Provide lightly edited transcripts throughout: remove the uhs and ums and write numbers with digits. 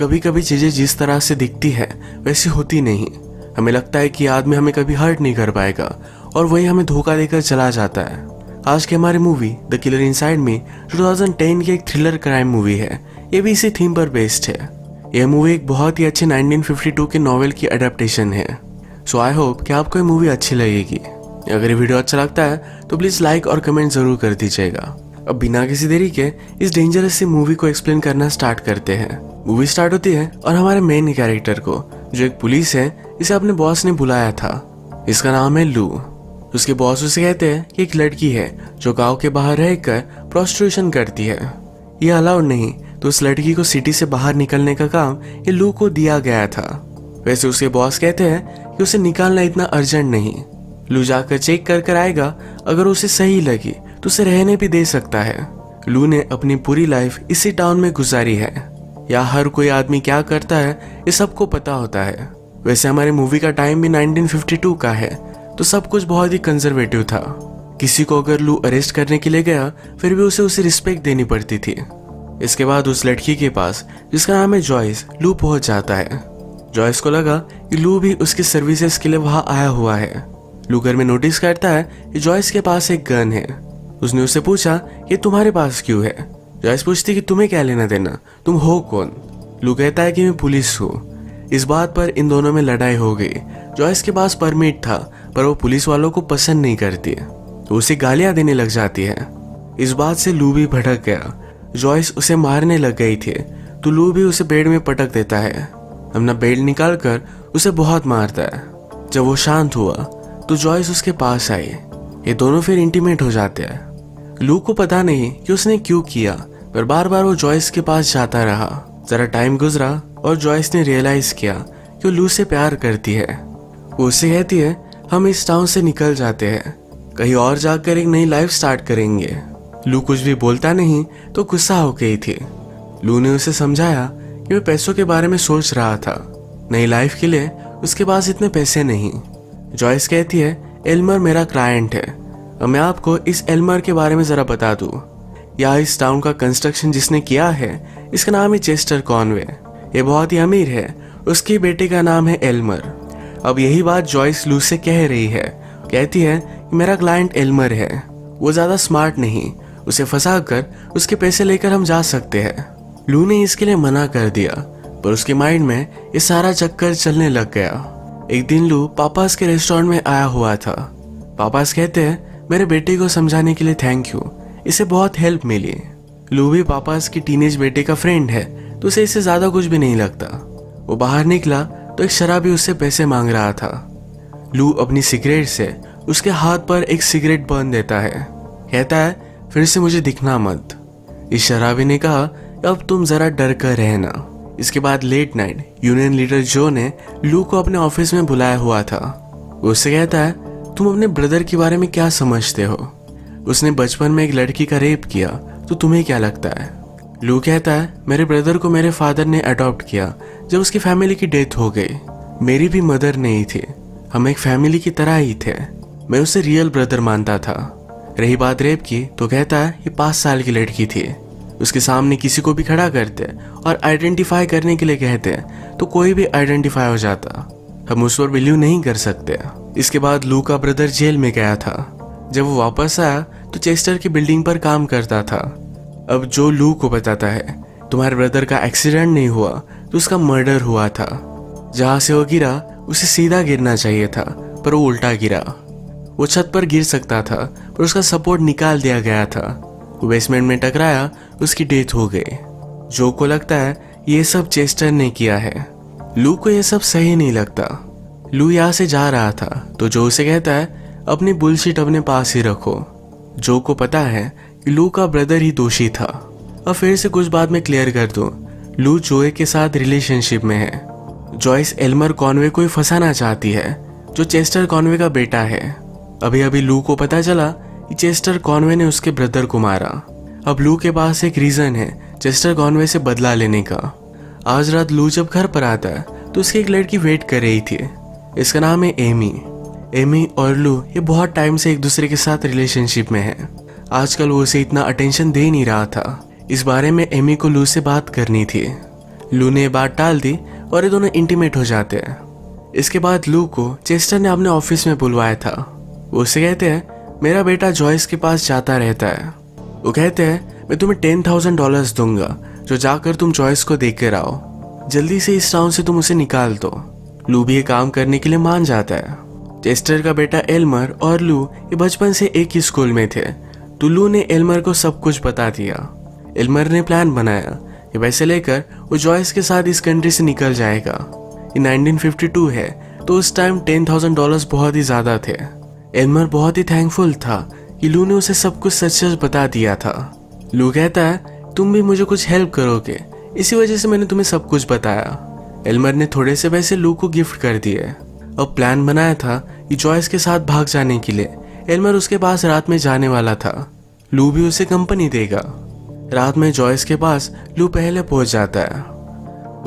कभी कभी चीजें जिस तरह से दिखती है वैसी होती नहीं। हमें लगता है कि आदमी हमें कभी हर्ट नहीं कर पाएगा और वही हमें धोखा देकर चला जाता है। आज की हमारी मूवी द किलर इनसाइड में 2010 की एक थ्रिलर क्राइम मूवी है। ये भी इसी थीम पर बेस्ड है। यह मूवी एक बहुत ही अच्छे 1952 के नॉवेल की अडेप्टेशन है। सो आई होप कि आपको ये मूवी अच्छी लगेगी। अगर ये वीडियो अच्छा लगता है तो प्लीज लाइक और कमेंट जरूर कर दीजिएगा। अब बिना किसी देरी के इस डेंजरस सी मूवी को एक्सप्लेन करना स्टार्ट करते हैं। मूवी स्टार्ट होती है और हमारे मेन कैरेक्टर को, जो एक पुलिस है, इसे अपने बॉस ने बुलाया था। इसका नाम है लू। उसके बॉस उसे कहते हैं कि एक लड़की है जो गांव के बाहर रहकर प्रोस्टिट्यूशन करती है, ये अलाउड नहीं, तो उस लड़की को सिटी से बाहर निकलने का काम ये लू को दिया गया था। वैसे उसके बॉस कहते हैं कि उसे निकालना इतना अर्जेंट नहीं, लू जाकर चेक कर आएगा, अगर उसे सही लगी तो उसे रहने भी दे सकता है। लू ने अपनी पूरी लाइफ इसी टाउन में गुजारी है। या हर कोई आदमी क्या करता है ये सबको पता होता है। वैसे हमारी मूवी का टाइम भी 1952 का है, तो सब कुछ बहुत ही कंजर्वेटिव था। किसी को अगर लू अरेस्ट करने के लिए गया फिर भी उसे रिस्पेक्ट देनी पड़ती थी। इसके बाद उस लड़की के पास, जिसका नाम है जॉयस, लू पहुंच जाता है। जॉयस को लगा कि लू भी उसकी सर्विसेज के लिए वहां आया हुआ है। लू घर में नोटिस करता है कि जॉयस के पास एक गन है। उसने उससे पूछा कि तुम्हारे पास क्यों है। जॉयस पूछती कि तुम्हें क्या लेना देना, तुम हो कौन। लू कहता है कि मैं पुलिस हूँ। इस बात पर इन दोनों में लड़ाई हो गई। जॉयस के पास परमिट था पर वो पुलिस वालों को पसंद नहीं करती, तो उसे गालियां देने लग जाती है। इस बात से लू भी भड़क गया। जॉयस उसे मारने लग गई थी तो लू भी उसे बेड में पटक देता है। अपना बेल्ट निकाल कर उसे बहुत मारता है। जब वो शांत हुआ तो जॉयस उसके पास आई। ये दोनों फिर इंटीमेट हो जाते हैं। लू को पता नहीं कि उसने क्यों किया, पर बार बार वो जॉयस के पास जाता रहा। जरा टाइम गुजरा और जॉयस ने रियलाइज किया कि वो लू से प्यार करती है। वो उसे कहती है हम इस टाउन से निकल जाते हैं, कहीं और जाकर एक नई लाइफ स्टार्ट करेंगे। लू कुछ भी बोलता नहीं तो गुस्सा हो गई थी। लू ने उसे समझाया कि मैं पैसों के बारे में सोच रहा था, नई लाइफ के लिए उसके पास इतने पैसे नहीं। जॉयस कहती है एल्मर मेरा क्लाइंट है, और मैं आपको इस एल्मर के बारे में ज़रा बता दूँ। या इस टाउन का कंस्ट्रक्शन जिसने किया है, इसका नाम है चेस्टर कॉनवे। ये बहुत ही अमीर है, उसके बेटे का नाम है एल्मर। अब यही बात जॉयस लू से कह रही है। कहती है कि मेरा क्लाइंट एल्मर है, वो ज़्यादा स्मार्ट नहीं, उसे फंसा कर उसके पैसे लेकर हम जा सकते हैं। लू ने इसके लिए मना कर दिया, पर उसके माइंड में ये सारा चक्कर चलने लग गया। एक दिन लू पापास के रेस्टोरेंट में आया हुआ था। पापास कहते हैं मेरे बेटे को समझाने के लिए थैंक यू, इसे बहुत हेल्प मिली। लू भी पापास की टीनेज बेटे का फ्रेंड है, तो उसे इससे ज़्यादा कुछ भी नहीं लगता। वो बाहर निकला तो एक शराबी उससे पैसे मांग रहा था। लू अपनी सिगरेट से उसके हाथ पर एक सिगरेट बर्न देता है। कहता है फिर से मुझे दिखना मत। इस शराबी ने कहा अब तुम जरा डर कर रहना। इसके बाद लेट नाइट यूनियन लीडर जो ने लू को अपने ऑफिस में बुलाया हुआ था। उससे कहता है तुम अपने ब्रदर के बारे में क्या समझते हो, उसने बचपन में एक लड़की का रेप किया, तो तुम्हें क्या लगता है। लू कहता है मेरे ब्रदर को मेरे फादर ने अडॉप्ट किया जब उसकी फैमिली की डेथ हो गई। मेरी भी मदर नहीं थी, हम एक फैमिली की तरह ही थे, मैं उसे रियल ब्रदर मानता था। रही बात रेप की, तो कहता है ये 5 साल की लड़की थी। उसके सामने किसी को भी खड़ा करते और आइडेंटिफाई करने के लिए कहते तो कोई भी आइडेंटिफाई हो जाता, हम उस पर बिलीव नहीं कर सकते। इसके बाद लू का ब्रदर जेल में गया था। जब वो वापस आया तो चेस्टर की बिल्डिंग पर काम करता था। अब जो लू को बताता है तुम्हारे ब्रदर का एक्सीडेंट नहीं हुआ तो उसका मर्डर हुआ था, जहाँ से वो गिरा उसे सीधा गिरना चाहिए था पर वो उल्टा गिरा। वो छत पर गिर सकता था पर उसका सपोर्ट निकाल दिया गया था, वो बेसमेंट में टकराया, उसकी डेथ हो गई। जो को लगता है ये सब चेस्टर ने किया है। लू को ये सब सही नहीं लगता। लू यहाँ से जा रहा था तो जो उसे कहता है अपनी बुलशीट अपने पास ही रखो। जो को पता है कि लू का ब्रदर ही दोषी था। अब फिर से कुछ बात मैं क्लियर कर दूँ, लू जोए के साथ रिलेशनशिप में है। जॉयस एल्मर कॉनवे को ही फंसाना चाहती है, जो चेस्टर कॉनवे का बेटा है। अभी अभी लू को पता चला कि चेस्टर कॉनवे ने उसके ब्रदर को मारा। अब लू के पास एक रीज़न है चेस्टर कॉनवे से बदला लेने का। आज रात लू जब घर पर आता है तो उसकी एक लड़की वेट कर रही थी, इसका नाम है एमी। एमी और लू ये बहुत टाइम से एक दूसरे के साथ रिलेशनशिप में है। आजकल वो उसे इतना अटेंशन दे नहीं रहा था। इस बारे में एमी को लू से बात करनी थी। लू ने बात टाल दी और ये दोनों इंटीमेट हो जाते हैं। इसके बाद लू को चेस्टर ने अपने ऑफिस में बुलवाया था। वो उसे कहते हैं मेरा बेटा जॉयस के पास जाता रहता है। वो कहते हैं मैं तुम्हें $10,000 दूंगा जो जाकर तुम जॉयस को देख कर आओ, जल्दी से इस टाउन से तुम उसे निकाल दो। लू भी ये काम करने के लिए मान जाता है। चेस्टर का बेटा एल्मर और लू ये बचपन से एक ही स्कूल में थे, तो लू ने एल्मर को सब कुछ बता दिया। एल्मर ने प्लान बनाया ये पैसे लेकर वो जॉयस के साथ इस कंट्री से निकल जाएगा। ये 1952 है तो उस टाइम $10,000 बहुत ही ज़्यादा थे। एल्मर बहुत ही थैंकफुल था कि लू ने उसे सब कुछ सच सच बता दिया था। लू कहता है तुम भी मुझे कुछ हेल्प करोगे, इसी वजह से मैंने तुम्हें सब कुछ बताया। एल्मर ने थोड़े से पैसे लू को गिफ्ट कर दिए। अब प्लान बनाया था कि जॉयस के साथ भाग जाने के लिए। एल्मर उसके पास रात में जाने वाला था, लू भी उसे कंपनी देगा। रात में जॉयस के पास लू पहले पहुंच जाता है,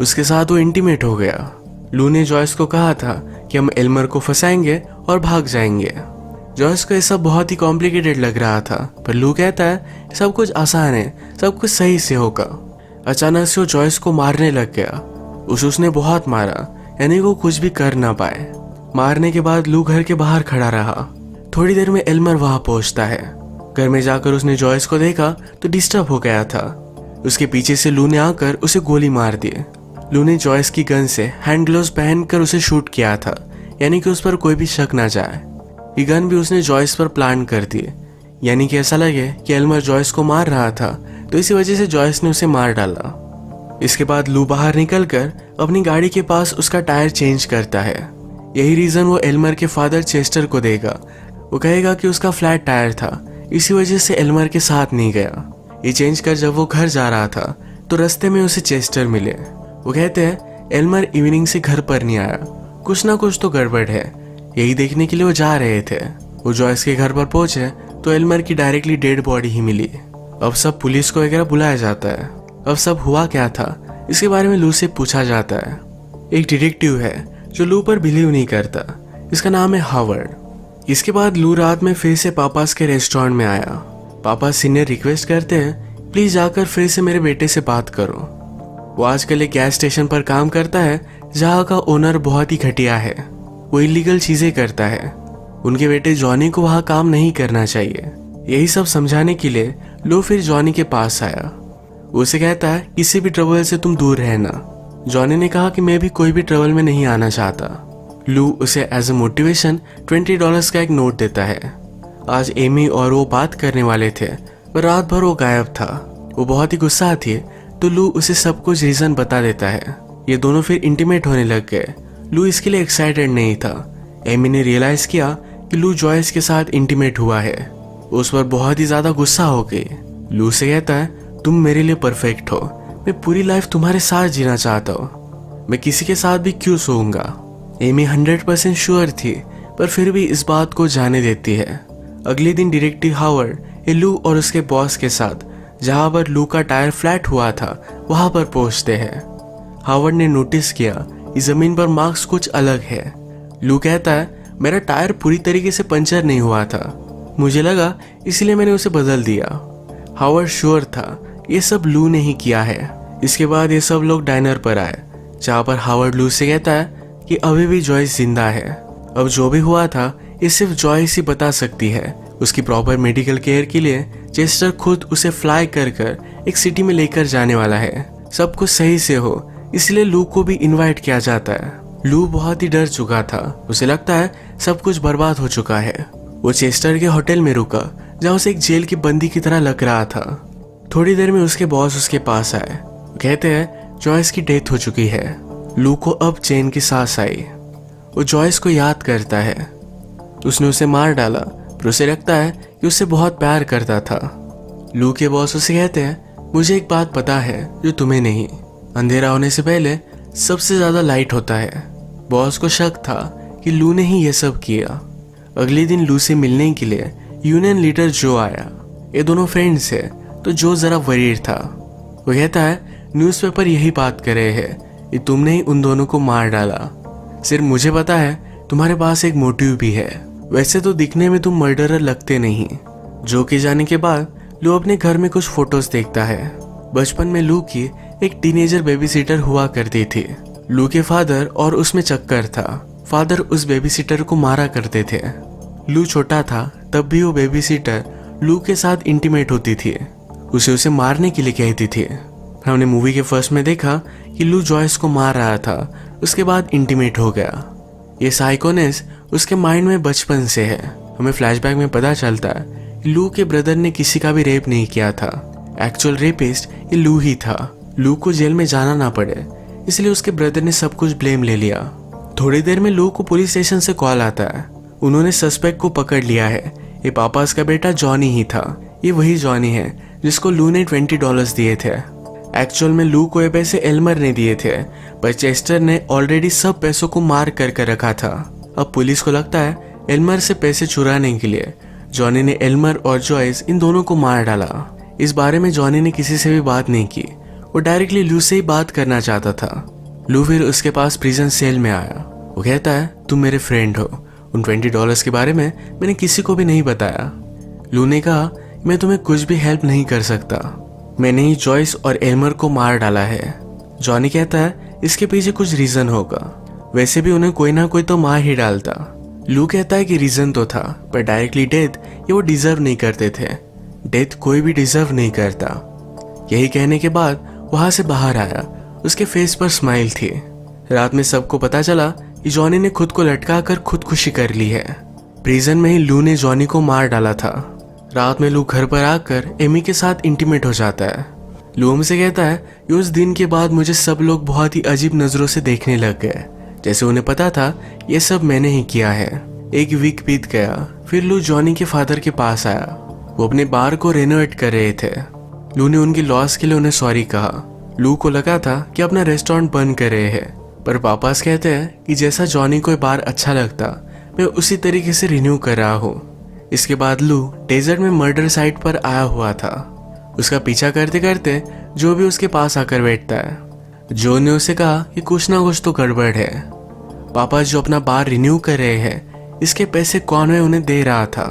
उसके साथ वो इंटीमेट हो गया। लू ने जॉयस को कहा था कि हम एल्मर को फंसाएंगे और भाग जाएंगे। जॉयस को ये सब बहुत ही कॉम्प्लिकेटेड लग रहा था, पर लू कहता है सब कुछ आसान है, सब कुछ सही से होगा। अचानक से वो जॉयस को मारने लग गया। उसने बहुत मारा, यानी वो कुछ भी कर ना पाए। मारने के बाद लू घर के बाहर खड़ा रहा। थोड़ी देर में एल्मर वहां पहुंचता है। घर में जाकर उसने जॉयस को देखा तो डिस्टर्ब हो गया था। उसके पीछे से लू ने आकर उसे गोली मार दी। लू ने जॉयस की गन से हैंड ग्लोव्स पहनकर उसे शूट किया था, यानी कि उस पर कोई भी शक ना जाए। ये गन भी उसने जॉयस पर प्लान कर दी, यानी कि ऐसा लगे कि एल्मर जॉयस को मार रहा था, तो इसी वजह से जॉयस ने उसे मार डाला। इसके बाद लू बाहर निकलकर अपनी गाड़ी के पास उसका टायर चेंज करता है। यही रीजन वो एल्मर के फादर चेस्टर को देगा। वो कहेगा कि उसका फ्लैट टायर था, इसी वजह से एल्मर के साथ नहीं गया। ये चेंज कर जब वो घर जा रहा था तो रास्ते में उसे चेस्टर मिले। वो कहते हैं एल्मर इवनिंग से घर पर नहीं आया, कुछ ना कुछ तो गड़बड़ है। यही देखने के लिए वो जा रहे थे। वो जॉयस के घर पर पहुंचे तो एल्मर की डायरेक्टली डेड बॉडी ही मिली। अब सब पुलिस को वगैरह बुलाया जाता है। अब सब हुआ क्या था इसके बारे में लू से पूछा जाता है। एक डिटेक्टिव है जो लू पर बिलीव नहीं करता, इसका नाम है हावर्ड। इसके बाद लू रात में फिर से पापास के रेस्टोरेंट में आया। पापास सीनियर रिक्वेस्ट करते हैं प्लीज जाकर फिर से मेरे बेटे से बात करो। वो आजकल एक गैस स्टेशन पर काम करता है जहाँ का ओनर बहुत ही घटिया है, वो इलीगल चीजें करता है। उनके बेटे जॉनी को वहाँ काम नहीं करना चाहिए। यही सब समझाने के लिए लू फिर जॉनी के पास आया। उसे कहता है किसी भी ट्रबल से तुम दूर रहना। जॉनी ने कहा कि मैं भी कोई भी ट्रबल में नहीं आना चाहता। लू उसे एज ए मोटिवेशन $20 का एक नोट देता है। आज एमी और वो बात करने वाले थे पर रात भर वो गायब था। वो बहुत ही गुस्सा थी तो लू उसे सब कुछ रीज़न बता देता है। ये दोनों फिर इंटीमेट होने लग गए। लू इसके लिए एक्साइटेड नहीं था। एमी ने रियलाइज़ किया कि लू जॉयस के साथ इंटीमेट हुआ है। उस पर बहुत ही ज़्यादा गुस्सा हो गई। लू से कहता है तुम मेरे लिए परफेक्ट हो, मैं पूरी लाइफ तुम्हारे साथ जीना चाहता हूँ, मैं किसी के साथ भी क्यों सोऊंगा। एमी 100% श्योर थी पर फिर भी इस बात को जाने देती है। अगले दिन डिटेक्टिव हावर्ड लू और उसके बॉस के साथ जहाँ पर लू का टायर फ्लैट हुआ था वहाँ पर पहुँचते हैं। हावर्ड ने नोटिस किया इस ज़मीन पर मार्क्स कुछ अलग है। लू कहता है मेरा टायर पूरी तरीके से पंचर नहीं हुआ था, मुझे लगा इसलिए मैंने उसे बदल दिया। हावर्ड श्योर था ये सब लू ने ही किया है। इसके बाद ये सब लोग डाइनर पर आए जहाँ पर हावर्ड लू से कहता है कि अभी भी जॉयस जिंदा है। अब जो भी हुआ था ये सिर्फ जॉयस ही बता सकती है। उसकी प्रॉपर मेडिकल केयर के लिए चेस्टर खुद उसे फ्लाई कर कर एक सिटी में लेकर जाने वाला है। सब कुछ सही से हो इसलिए लू को भी इनवाइट किया जाता है। लू बहुत ही डर चुका था, उसे लगता है सब कुछ बर्बाद हो चुका है। वो चेस्टर के होटल में रुका जहाँ उसे एक जेल की बंदी की तरह लग रहा था। थोड़ी देर में उसके बॉस उसके पास आए। कहते हैं जॉयस की डेथ हो चुकी है। लू को अब चैन की सांस आई। वो जॉयस को याद करता है, उसने उसे मार डाला पर उसे लगता है कि उससे बहुत प्यार करता था। लू के बॉस उसे कहते हैं मुझे एक बात पता है जो तुम्हें नहीं, अंधेरा होने से पहले सबसे ज़्यादा लाइट होता है। बॉस को शक था कि लू ने ही यह सब किया। अगले दिन लू से मिलने के लिए यूनियन लीडर जो आया। ये दोनों फ्रेंड्स है तो जो ज़रा वरीड था। वो कहता है न्यूज़पेपर यही बात कर रहे हैं, तुमने ही उन दोनों को मार डाला। सिर्फ मुझे पता है तुम्हारे पास एक मोटिव भी है। वैसे तो दिखने में तुम मर्डरर लगते नहीं। जो कि जाने के बाद लू अपने घर में कुछ फोटोज देखता है। बचपन में लू की एक टीनेजर बेबीसिटर हुआ करती थी। लू के फादर और उसमें चक्कर था। फादर उस बेबीसिटर को मारा करते थे। लू छोटा था तब भी वो बेबीसिटर लू के साथ इंटीमेट होती थी, उसे मारने के लिए कहती थी। हमने मूवी के फर्स्ट में देखा कि लू जॉयस को मार रहा था, उसके बाद इंटीमेट हो गया। ये साइकोनेस उसके माइंड में बचपन से है। हमें फ्लैशबैक में पता चलता है कि लू के ब्रदर ने किसी का भी रेप नहीं किया था। एक्चुअल रेपिस्ट ये लू ही था। लू को जेल में जाना ना पड़े इसलिए उसके ब्रदर ने सब कुछ ब्लेम ले लिया। थोड़ी देर में लू को पुलिस स्टेशन से कॉल आता है, उन्होंने सस्पेक्ट को पकड़ लिया है। ये पापास का बेटा जॉनी ही था। ये वही जॉनी है जिसको लू ने $20 दिए थे। एक्चुअल में लू को ये पैसे एल्मर ने दिए थे, पर चेस्टर ने ऑलरेडी सब पैसों को मार करके रखा था। अब पुलिस को लगता है एल्मर से पैसे चुराने के लिए जॉनी ने एल्मर और जॉयस इन दोनों को मार डाला। इस बारे में जॉनी ने किसी से भी बात नहीं की, वो डायरेक्टली लू से ही बात करना चाहता था। लू फिर उसके पास प्रिजन सेल में आया। वो कहता है तुम मेरे फ्रेंड हो, उन $20 के बारे में मैंने किसी को भी नहीं बताया। लू ने कहा मैं तुम्हें कुछ भी हेल्प नहीं कर सकता, मैंने ही जॉयस और एल्मर को मार डाला है। जॉनी कहता है इसके पीछे कुछ रीजन होगा, वैसे भी उन्हें कोई ना कोई तो मार ही डालता। लू कहता है कि रीजन तो था पर डायरेक्टली डेथ ये वो डिजर्व नहीं करते थे। डेथ कोई भी डिजर्व नहीं करता। यही कहने के बाद वहां से बाहर आया, उसके फेस पर स्माइल थी। रात में सबको पता चला कि जॉनी ने खुद को लटका कर खुदकुशी कर ली है। प्रिजन में ही लू ने जॉनी को मार डाला था। रात में लू घर पर आकर एमी के साथ इंटीमेट हो जाता है। लू हमसे कहता है कि उस दिन के बाद मुझे सब लोग बहुत ही अजीब नजरों से देखने लग गए, जैसे उन्हें पता था ये सब मैंने ही किया है। एक वीक बीत गया, फिर लू जॉनी के फादर के पास आया। वो अपने बार को रेनोवेट कर रहे थे। लू ने उनकी लॉस के लिए उन्हें सॉरी कहा। लू को लगा था कि अपना रेस्टोरेंट बंद कर रहे हैं, पर पापास कहते हैं कि जैसा जॉनी को बार अच्छा लगता मैं उसी तरीके से रिन्यू कर रहा हूँ। इसके बाद लू डेजर्ट में मर्डर साइट पर आया हुआ था। उसका पीछा करते करते जो भी उसके पास आकर बैठता है। जो ने उसे कहा कि कुछ ना कुछ तो गड़बड़ है। पापा जो अपना बार रिन्यू कर रहे हैं इसके पैसे कॉनवे उन्हें दे रहा था।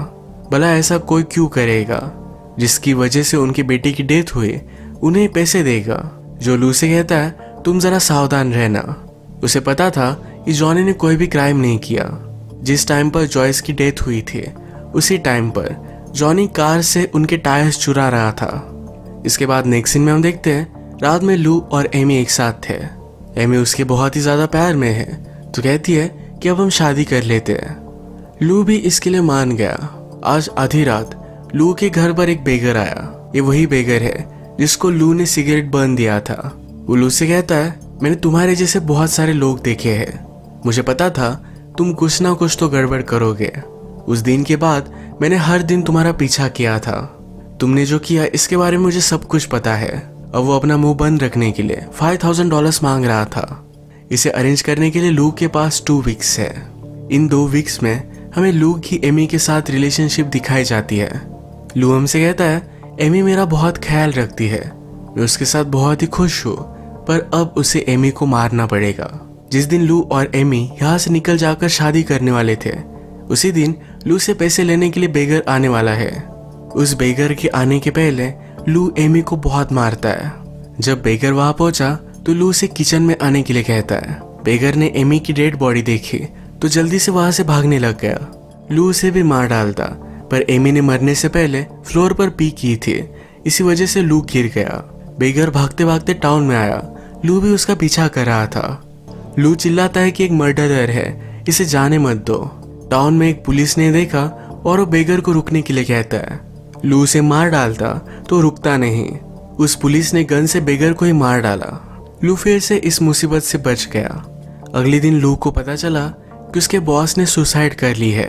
भला ऐसा कोई क्यों करेगा जिसकी वजह से उनकी बेटी की डेथ हुई, उन्हें पैसे देगा। जो लू से कहता है तुम जरा सावधान रहना। उसे पता था कि जॉनी ने कोई भी क्राइम नहीं किया। जिस टाइम पर जॉयस की डेथ हुई थी उसी टाइम पर जॉनी कार से उनके टायर्स चुरा रहा था। इसके बाद नेक्स्ट सीन में हम देखते हैं रात में लू और एमी एक साथ थे। एमी उसके बहुत ही ज़्यादा प्यार में है तो कहती है कि अब हम शादी कर लेते हैं। लू भी इसके लिए मान गया। आज आधी रात लू के घर पर एक बेगर आया। ये वही बेगर है जिसको लू ने सिगरेट बर्न दिया था। वो लू से कहता है मैंने तुम्हारे जैसे बहुत सारे लोग देखे हैं, मुझे पता था तुम कुछ ना कुछ तो गड़बड़ करोगे। उस दिन के बाद मैंने हर दिन तुम्हारा पीछा किया था। तुमने जो किया इसके बारे में मुझे सब कुछ पता है। अब वो अपना मुंह बंद रखने के लिए $5000 मांग रहा था। इसे अरेंज करने के लिए लू के पास 2 वीक्स है। इन 2 वीक्स में हमें लू की एमी के साथ रिलेशनशिप दिखाई जाती है। लू हमसे कहता है एमी मेरा बहुत ख्याल रखती है, मैं उसके साथ बहुत ही खुश हूँ, पर अब उसे एमी को मारना पड़ेगा। जिस दिन लू और एमी यहाँ से निकल जाकर शादी करने वाले थे उसी दिन लू से पैसे लेने के लिए बेगर आने वाला है। उस बेगर के आने के पहले लू एमी को बहुत मारता है। जब बेगर वहां पहुंचा तो लू से किचन में आने के लिए कहता है। बेगर ने एमी की डेड बॉडी देखी तो जल्दी से वहां से भागने लग गया। लू उसे भी मार डालता, पर एमी ने मरने से पहले फ्लोर पर पी की थी, इसी वजह से लू गिर गया। बेगर भागते भागते टाउन में आया। लू भी उसका पीछा कर रहा था। लू चिल्लाता है कि एक मर्डरर है, इसे जाने मत दो। टाउन में एक पुलिस ने देखा और वो बेगर को रुकने के लिए कहता है। लू उसे मार डालता तो रुकता नहीं। उस पुलिस ने गन से बेगर को ही मार डाला। लू फिर से इस मुसीबत से बच गया। अगले दिन लू को पता चला कि उसके बॉस ने सुसाइड कर ली है।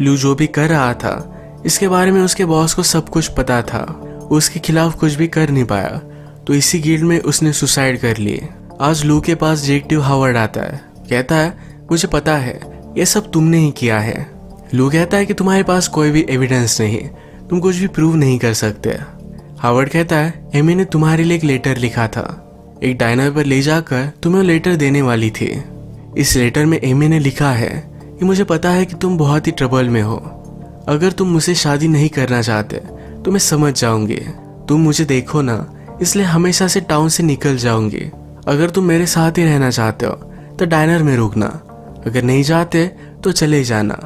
लू जो भी कर रहा था इसके बारे में उसके बॉस को सब कुछ पता था। उसके खिलाफ कुछ भी कर नहीं पाया तो इसी गिल्ड में उसने सुसाइड कर ली। आज लू के पास डिटेक्टिव हावर्ड आता है, कहता है मुझे पता है ये सब तुमने ही किया है। लू कहता है कि तुम्हारे पास कोई भी एविडेंस नहीं, तुम कुछ भी प्रूव नहीं कर सकते। हावर्ड कहता है एमी ने तुम्हारे लिए एक लेटर लिखा था, एक डाइनर पर ले जाकर तुम्हें लेटर देने वाली थी। इस लेटर में एमी ने लिखा है कि मुझे पता है कि तुम बहुत ही ट्रबल में हो, अगर तुम मुझसे शादी नहीं करना चाहते तो मैं समझ जाऊंगी। तुम मुझे देखो ना, इसलिए हमेशा से टाउन से निकल जाऊंगी। अगर तुम मेरे साथ ही रहना चाहते हो तो डाइनर में रुकना, अगर नहीं चाहते तो चले जाना।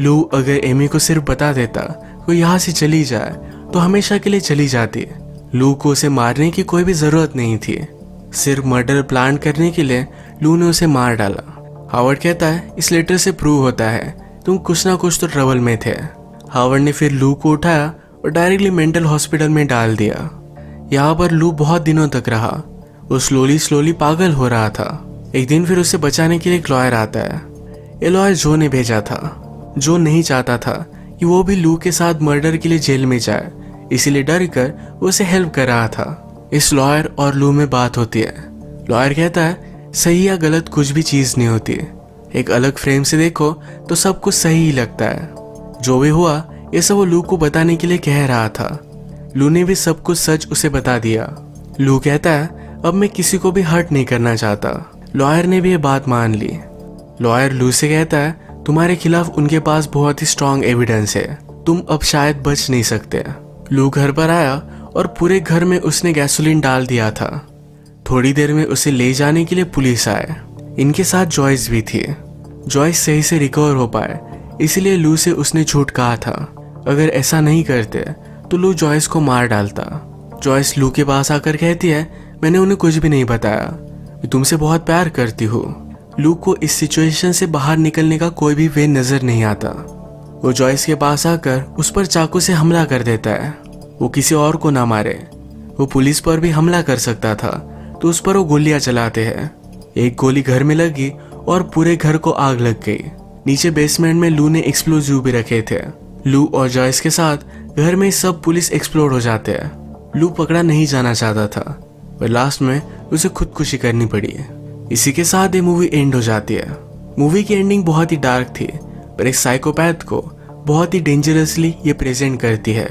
लू अगर एमी को सिर्फ बता देता कोई यहाँ से चली जाए तो हमेशा के लिए चली जाती। लू को उसे मारने की कोई भी जरूरत नहीं थी, सिर्फ मर्डर प्लान करने के लिए लू ने उसे मार डाला। हावर्ड कहता है इस लेटर से प्रूव होता है तुम कुछ ना कुछ तो ट्रबल में थे। हावर्ड ने फिर लू को उठाया और डायरेक्टली मेंटल हॉस्पिटल में डाल दिया। यहाँ पर लू बहुत दिनों तक रहा, वो स्लोली पागल हो रहा था। एक दिन फिर उसे बचाने के लिए एक लॉयर आता है। ये लॉयर जो ने भेजा था। जो नहीं चाहता था कि वो भी लू के साथ मर्डर के लिए जेल में जाए, इसीलिए डर कर उसे हेल्प कर रहा था। इस लॉयर और लू में बात होती है। लॉयर कहता है सही या गलत कुछ भी चीज़ नहीं होती, एक अलग फ्रेम से देखो तो सब कुछ सही ही लगता है। जो भी हुआ ये सब वो लू को बताने के लिए कह रहा था। लू ने भी सब कुछ सच उसे बता दिया। लू कहता है अब मैं किसी को भी हर्ट नहीं करना चाहता। लॉयर ने भी ये बात मान ली। लॉयर लू से कहता है तुम्हारे खिलाफ उनके पास बहुत ही स्ट्रांग एविडेंस है, तुम अब शायद बच नहीं सकते। लू घर पर आया और पूरे घर में उसने गैसोलीन डाल दिया था। थोड़ी देर में उसे ले जाने के लिए पुलिस आए। इनके साथ जॉयस भी थी। जॉयस सही से रिकवर हो पाए इसलिए लू से उसने झूठ कहा था, अगर ऐसा नहीं करते तो लू जॉयस को मार डालता। जॉयस लू के पास आकर कहती है मैंने उन्हें कुछ भी नहीं बताया, मैं तुमसे बहुत प्यार करती हूँ। लू को इस सिचुएशन से बाहर निकलने का कोई भी वे नजर नहीं आता। वो जॉयस के पास आकर उस पर चाकू से हमला कर देता है। वो किसी और को ना मारे, वो पुलिस पर भी हमला कर सकता था, तो उस पर वो गोलियां चलाते हैं। एक गोली घर में लगी और पूरे घर को आग लग गई। नीचे बेसमेंट में लू ने एक्सप्लोजिव भी रखे थे। लू और जॉयस के साथ घर में सब पुलिस एक्सप्लोड हो जाते हैं। लू पकड़ा नहीं जाना चाहता था पर लास्ट में उसे खुदकुशी करनी पड़ी। इसी के साथ ये मूवी एंड हो जाती है। मूवी की एंडिंग बहुत ही डार्क थी पर एक साइकोपैथ को बहुत ही डेंजरसली ये प्रेजेंट करती है।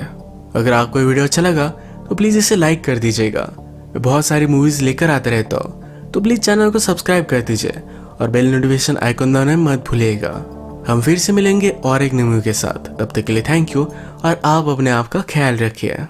अगर आपको वीडियो अच्छा लगा तो प्लीज़ इसे लाइक कर दीजिएगा। मैं बहुत सारी मूवीज़ लेकर आते रहता हूँ तो प्लीज़ चैनल को सब्सक्राइब कर दीजिए और बेल नोटिफिकेशन आइकन दबाना मत भूलिएगा। हम फिर से मिलेंगे और एक नई मूवी के साथ, तब तक के लिए थैंक यू और आप अपने आप का ख्याल रखिए।